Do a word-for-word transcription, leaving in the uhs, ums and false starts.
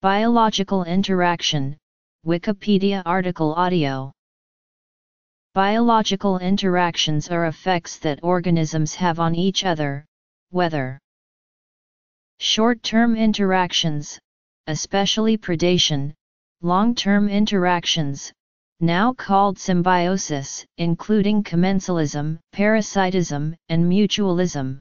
Biological interaction, Wikipedia article audio. Biological interactions are effects that organisms have on each other, whether short-term interactions, especially predation, long-term interactions, now called symbiosis, including commensalism, parasitism, and mutualism.